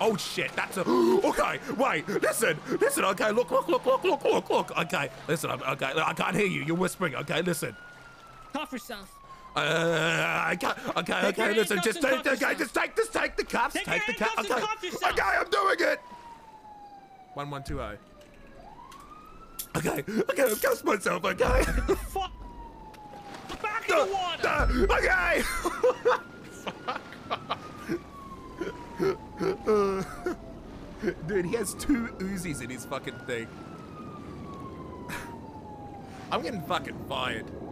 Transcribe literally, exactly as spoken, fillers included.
Oh shit, that's a, okay, wait, listen, listen, okay, look, look, look, look, look, look, look, okay, listen, I'm, okay, I can't hear you, you're whispering, okay, listen. Cough yourself. Uh, I can't, okay, take okay, listen, just take, okay, just take this, take the cuffs, take, take the cuffs, okay, okay, I'm doing it. one one two oh. Okay, okay, I've cuffed myself, okay. What the fuck? Back in the water. Uh, okay. Uh, dude, he has two Uzis in his fucking thing. I'm getting fucking fired.